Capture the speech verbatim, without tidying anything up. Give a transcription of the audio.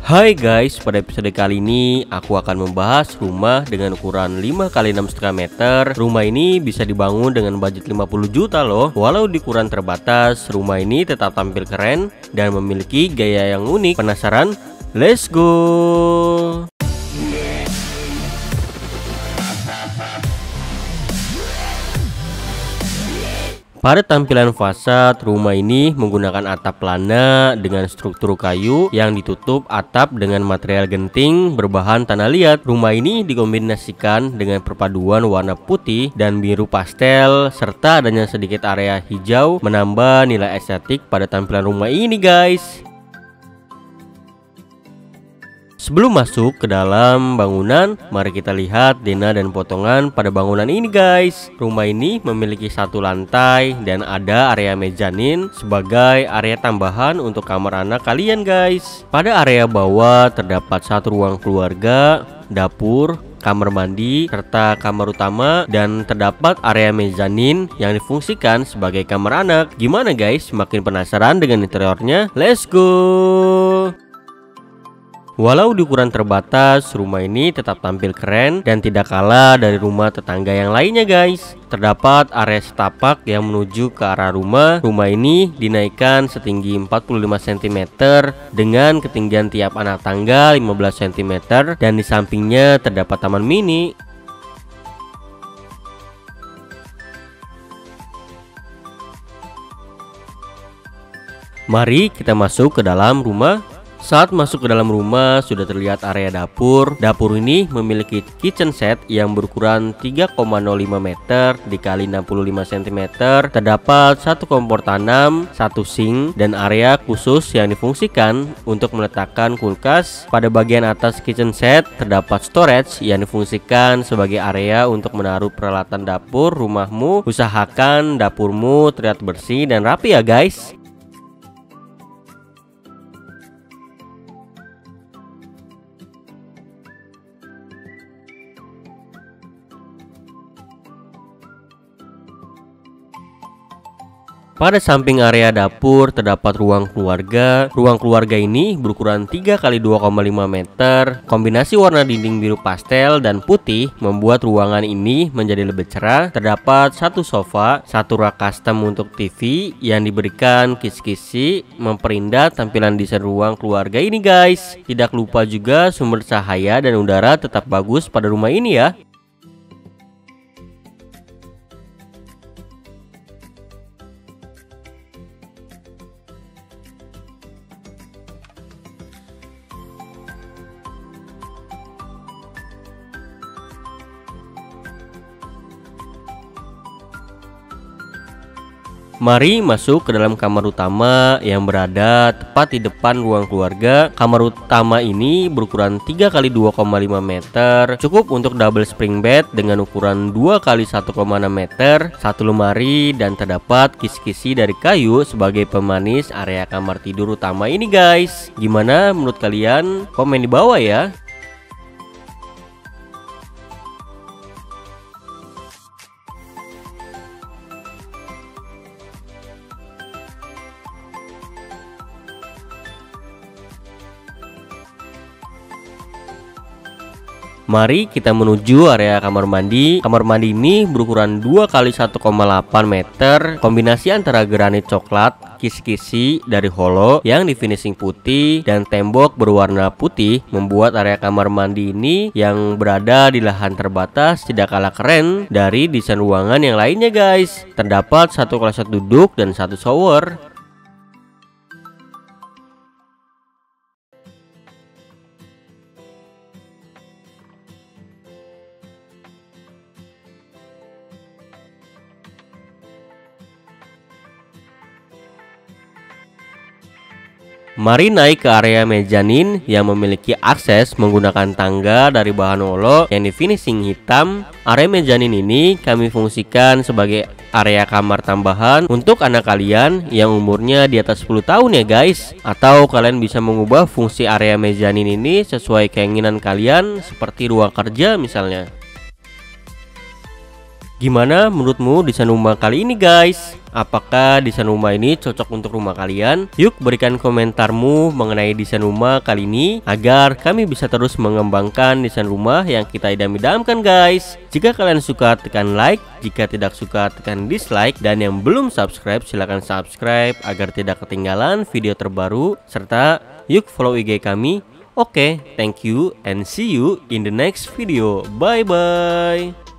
Hai guys, pada episode kali ini aku akan membahas rumah dengan ukuran lima kali enam koma lima meter. Rumah ini bisa dibangun dengan budget lima puluh juta loh. Walau di ukuran terbatas, rumah ini tetap tampil keren dan memiliki gaya yang unik. Penasaran? Let's go! Pada tampilan fasad, rumah ini menggunakan atap plana dengan struktur kayu yang ditutup atap dengan material genting berbahan tanah liat. Rumah ini dikombinasikan dengan perpaduan warna putih dan biru pastel serta adanya sedikit area hijau menambah nilai estetik pada tampilan rumah ini guys. Sebelum masuk ke dalam bangunan, mari kita lihat denah dan potongan pada bangunan ini guys. Rumah ini memiliki satu lantai dan ada area mezanin sebagai area tambahan untuk kamar anak kalian guys. Pada area bawah terdapat satu ruang keluarga, dapur, kamar mandi, serta kamar utama, dan terdapat area mezanin yang difungsikan sebagai kamar anak. Gimana guys, makin penasaran dengan interiornya? Let's go! Walau di ukuran terbatas, rumah ini tetap tampil keren dan tidak kalah dari rumah tetangga yang lainnya guys. Terdapat area setapak yang menuju ke arah rumah. Rumah ini dinaikkan setinggi empat puluh lima sentimeter dengan ketinggian tiap anak tangga lima belas sentimeter dan di sampingnya terdapat taman mini. Mari kita masuk ke dalam rumah. Saat masuk ke dalam rumah sudah terlihat area dapur. Dapur ini memiliki kitchen set yang berukuran tiga koma nol lima meter dikali enam puluh lima sentimeter. Terdapat satu kompor tanam, satu sink, dan area khusus yang difungsikan untuk meletakkan kulkas. Pada bagian atas kitchen set terdapat storage yang difungsikan sebagai area untuk menaruh peralatan dapur rumahmu. Usahakan dapurmu terlihat bersih dan rapi ya guys. Pada samping area dapur terdapat ruang keluarga. Ruang keluarga ini berukuran tiga kali dua koma lima meter. Kombinasi warna dinding biru pastel dan putih membuat ruangan ini menjadi lebih cerah. Terdapat satu sofa, satu rak custom untuk T V yang diberikan kisi-kisi memperindah tampilan desain ruang keluarga ini guys. Tidak lupa juga sumber cahaya dan udara tetap bagus pada rumah ini ya. Mari masuk ke dalam kamar utama yang berada tepat di depan ruang keluarga. Kamar utama ini berukuran tiga kali dua koma lima meter, cukup untuk double spring bed dengan ukuran dua kali satu koma enam meter, satu lemari, dan terdapat kisi-kisi dari kayu sebagai pemanis area kamar tidur utama ini guys. Gimana menurut kalian? Komen di bawah ya. Mari kita menuju area kamar mandi. Kamar mandi ini berukuran dua kali satu koma delapan meter, kombinasi antara granit coklat, kisi-kisi dari holo yang di finishing putih, dan tembok berwarna putih membuat area kamar mandi ini yang berada di lahan terbatas tidak kalah keren dari desain ruangan yang lainnya guys. Terdapat satu kloset duduk dan satu shower. Mari naik ke area mezanin yang memiliki akses menggunakan tangga dari bahan holo yang di finishing hitam. Area mezanin ini kami fungsikan sebagai area kamar tambahan untuk anak kalian yang umurnya di atas sepuluh tahun ya guys. Atau kalian bisa mengubah fungsi area mezanin ini sesuai keinginan kalian, seperti ruang kerja misalnya. Gimana menurutmu desain rumah kali ini guys? Apakah desain rumah ini cocok untuk rumah kalian? Yuk berikan komentarmu mengenai desain rumah kali ini agar kami bisa terus mengembangkan desain rumah yang kita idam-idamkan, guys. Jika kalian suka, tekan like. Jika tidak suka, tekan dislike. Dan yang belum subscribe, silahkan subscribe agar tidak ketinggalan video terbaru. Serta yuk follow I G kami. Oke, thank you and see you in the next video. Bye-bye.